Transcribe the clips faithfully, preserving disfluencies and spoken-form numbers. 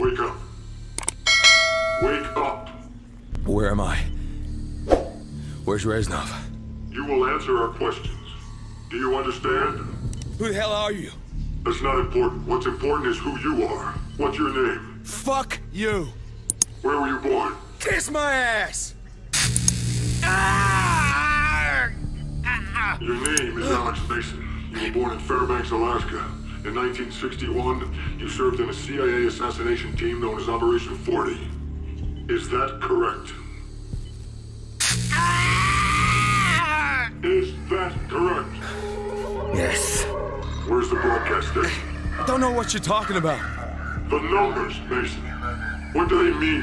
Wake up. Wake up. Where am I? Where's Reznov? You will answer our questions. Do you understand? Who the hell are you? That's not important. What's important is who you are. What's your name? Fuck you. Where were you born? Kiss my ass! Your name is Alex Mason. You were born in Fairbanks, Alaska. In nineteen sixty-one, you served in a C I A assassination team known as Operation forty. Is that correct? Is that correct? Yes. Where's the broadcast station? Don't know what you're talking about. The numbers, Mason. What do they mean?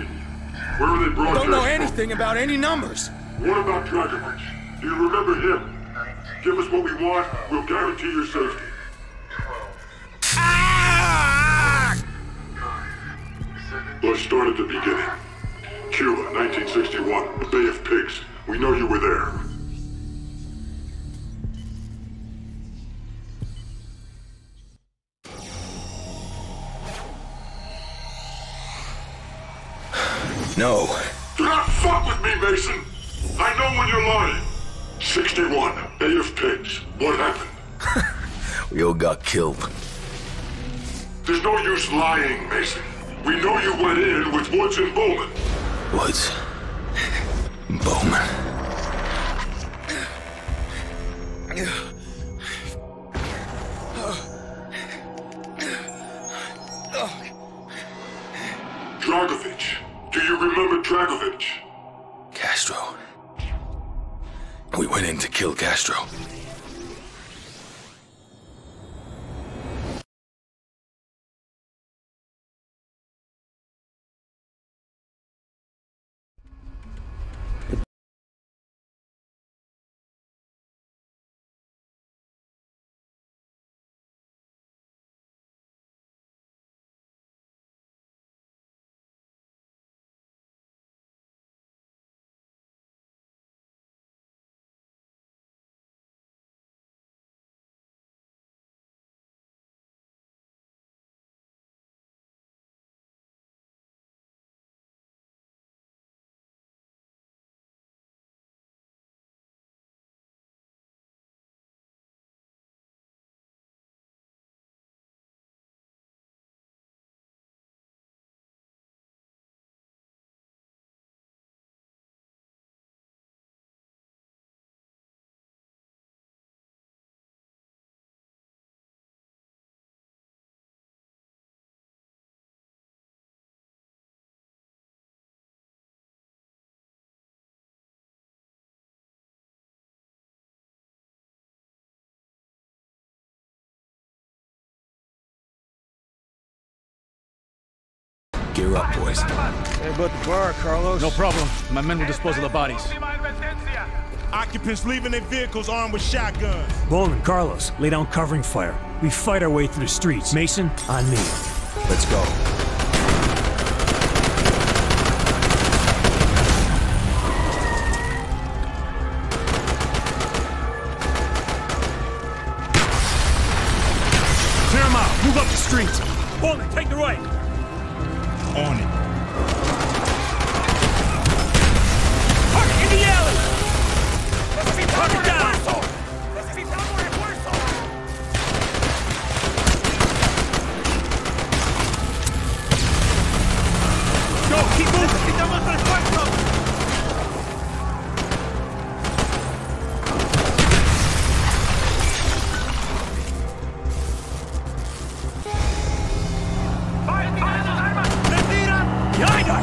Where are they broadcasting? Don't know anything from? About any numbers. What about Dragovich? Do you remember him? Give us what we want, we'll guarantee your safety. Let's start at the beginning. Cuba, nineteen sixty-one, the Bay of Pigs. We know you were there. No. Do not fuck with me, Mason! I know when you're lying. sixty-one, Bay of Pigs. What happened? We all got killed. There's no use lying, Mason. We know you went in with Woods and Bowman. Woods. Bowman. Dragovich. Do you remember Dragovich? Castro. We went in to kill Castro. Gear up, boys. Hey, about the bar, Carlos. No problem. My men will dispose of the bodies. Occupants leaving their vehicles armed with shotguns. Bolin, Carlos, lay down covering fire. We fight our way through the streets. Mason, on me. Let's go. Clear them out. Move up the streets. Bolin, take the right. On it. Park in the alley! Park it down! Go, keep moving! Fire the alley! Behind us!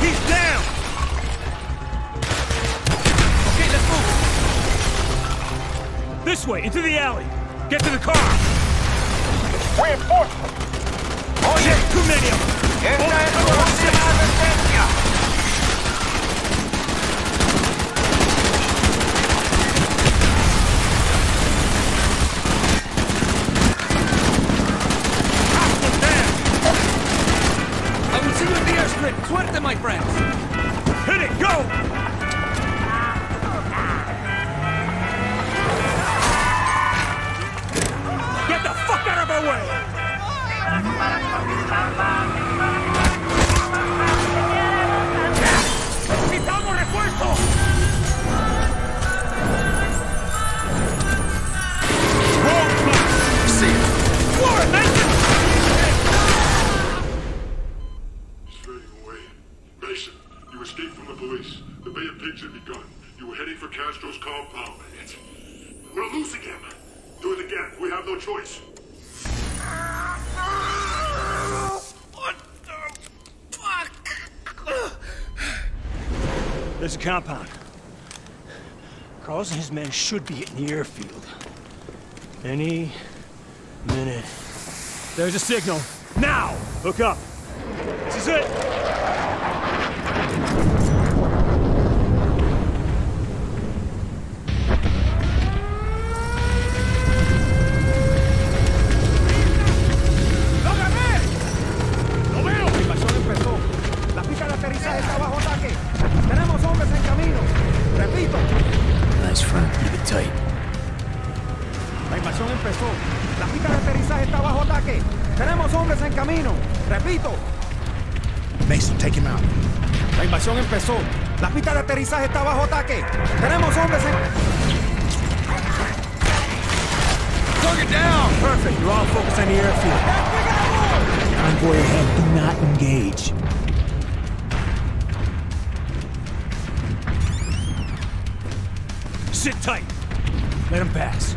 He's down! Okay, let's move! This way, into the alley! Get to the car! Reinforcement! Oh, yeah, too many of them! Suerte, my friends! Hit it! Go! Compound. Carlos and his men should be in the airfield. Any minute. There's a signal. Now! Hook up. This is it. La pista de aterrizaje está bajo ataque. Tenemos hombres en... Target down! Perfect. You're all focused on the airfield. Convoy ahead. Do not engage. Sit tight. Let him pass.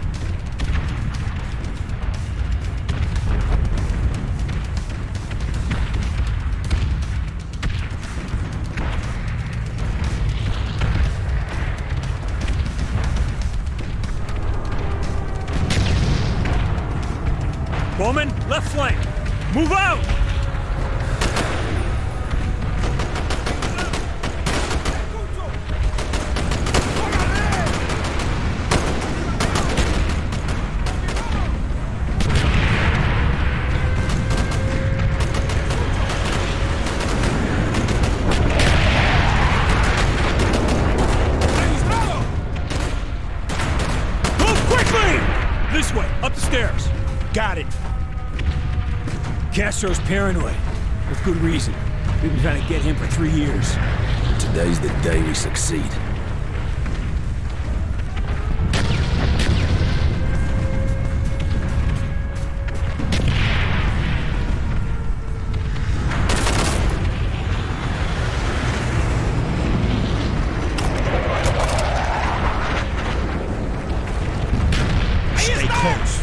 Bowman, left flank. Move out! Move quickly! This way, up the stairs. Got it. Castro's paranoid, with good reason. We've been trying to get him for three years. Today's the day we succeed. Stay close.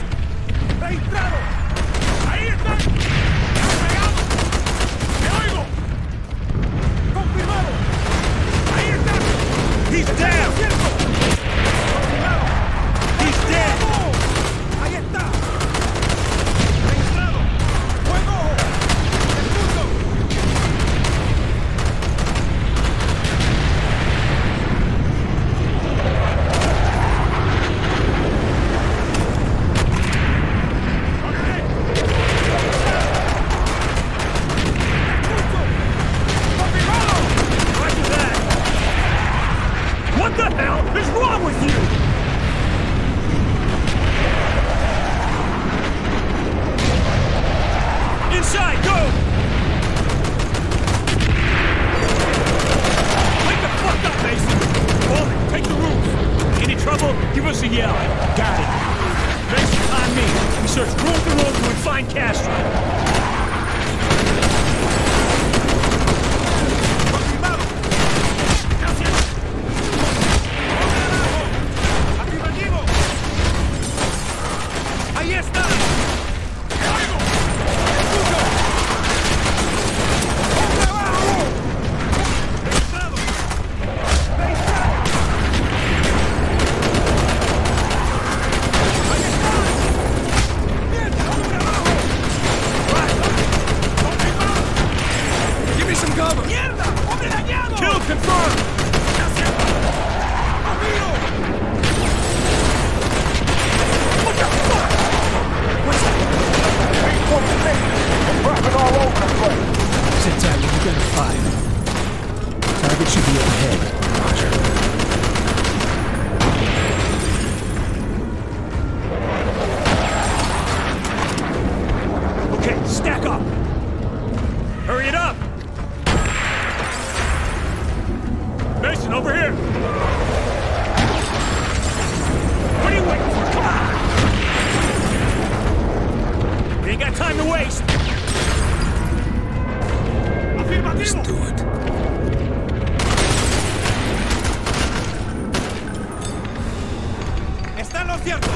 izquierdo!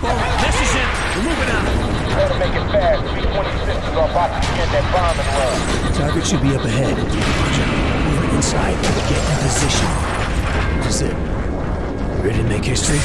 Boom! This is it! We're moving out! Better make it fast. B twenty-six is about to get that bomb and run. Target should be up ahead. Roger. Move inside. Get in position. That's it. Ready to make history?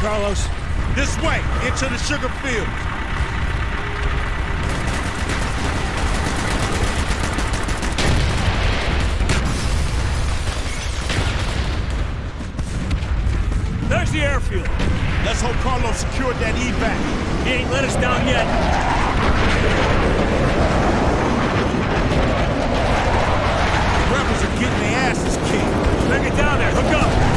Carlos, this way, into the sugar field. There's the airfield. Let's hope Carlos secured that evac. He ain't let us down yet. The rebels are getting their asses kicked. Bring it down there, hook up.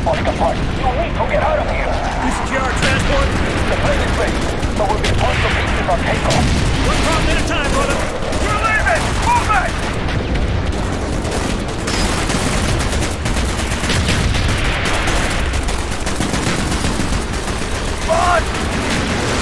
Almost apart. You need to get out of here. This is G R transport? The plane is ready, so we'll be forced to pieces on takeoff. One problem at a time, brother. We're leaving! Move back! Come on!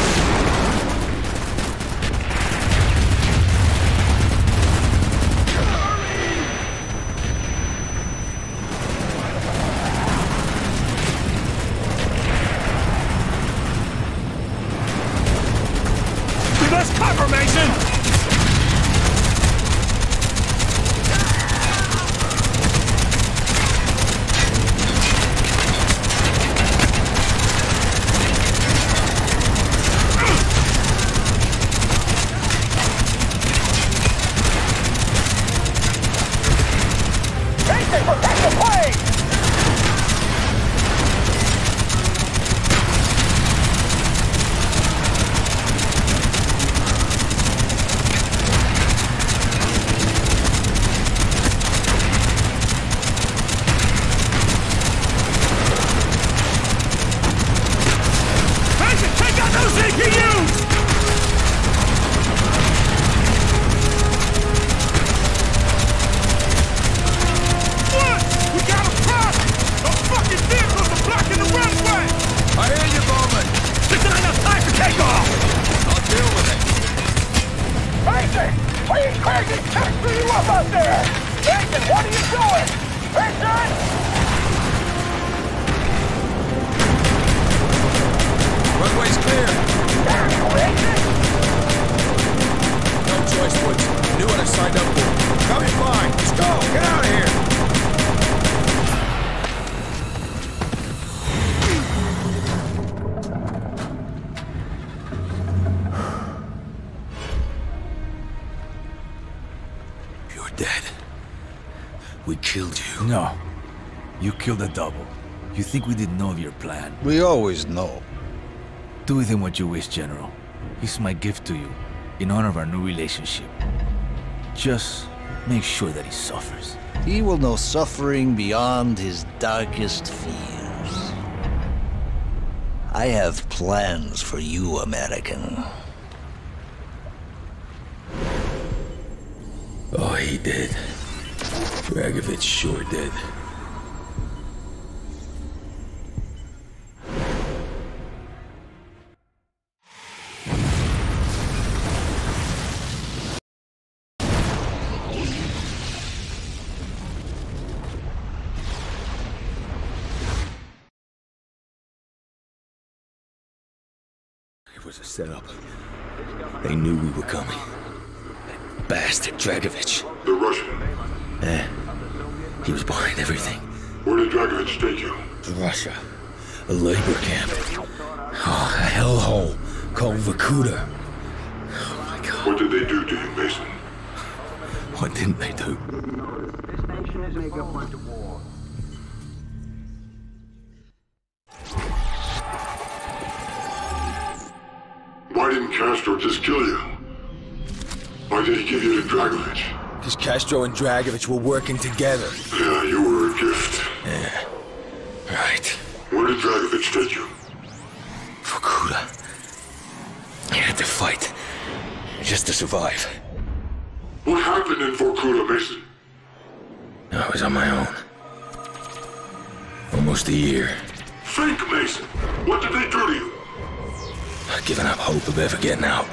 Everything can't free you up out there! Mason, what are you doing? Mason! Runway's clear! Damn you, Mason! No choice, Woods. I knew what I signed up for. Coming fine. Let's go! Get out of here! Killed you. No. You killed a double. You think we didn't know of your plan? We always know. Do with him what you wish, General. He's my gift to you, in honor of our new relationship. Just make sure that he suffers. He will know suffering beyond his darkest fears. I have plans for you, American. Oh, he did. Dragovich sure did. It was a setup. They knew we were coming. That bastard Dragovich. The Russian. Eh. He was behind everything. Where did Dragovich take you? Russia. A labor camp. Oh, a hellhole called Vakuta. Oh my god. What did they do to you, Mason? What didn't they do? This nation is making up one to war. Why didn't Castro just kill you? Why did he give you to Dragovich? Because Castro and Dragovich were working together. Yeah, you were a gift. Yeah. Right. Where did Dragovich take you? Vorkuta. He had to fight. Just to survive. What happened in Vorkuta, Mason? I was on my own. Almost a year. Think, Mason. What did they do to you? I'd given up hope of ever getting out.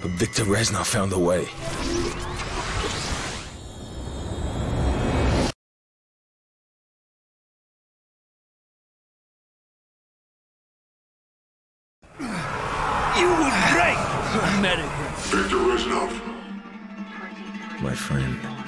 But Viktor Reznov found a way. You were great, American. Viktor Reznov. My friend.